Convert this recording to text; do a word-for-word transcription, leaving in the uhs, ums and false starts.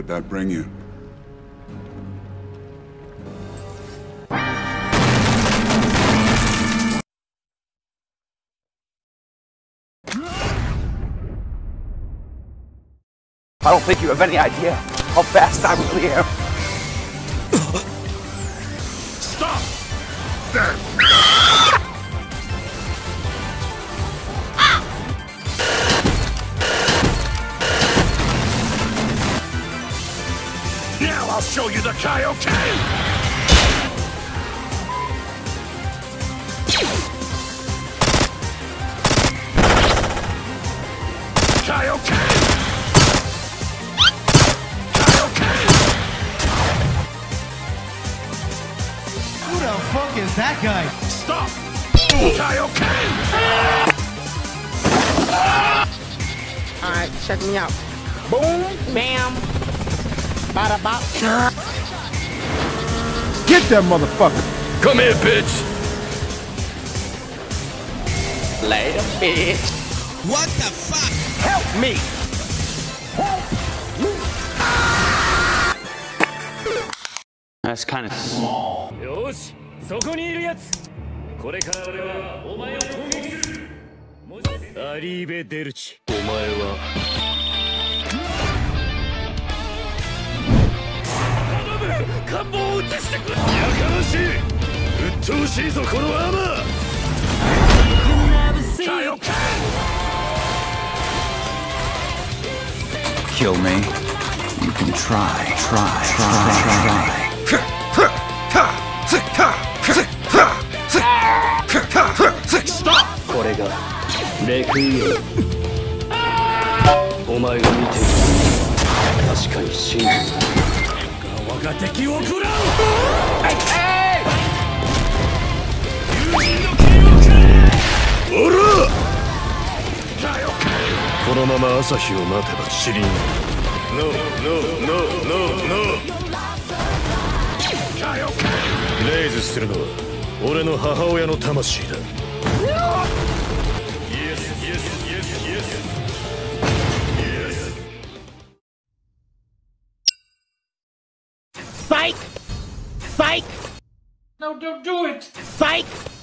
did that bring you? I don't think you have any idea how fast I really am. Stop! There. Now I'll show you the Kaioken! Is that guy? Stop! Kaioken! Alright, check me out. Boom, bam, bada bop. Get that motherfucker! Come here, bitch! Later, bitch. What the fuck? Help me! Help me! Ah! That's kind of small. Yosh. Kill me. You can try, try, try, try, try. Stop! Psych! Psych! No, don't do it! Psych!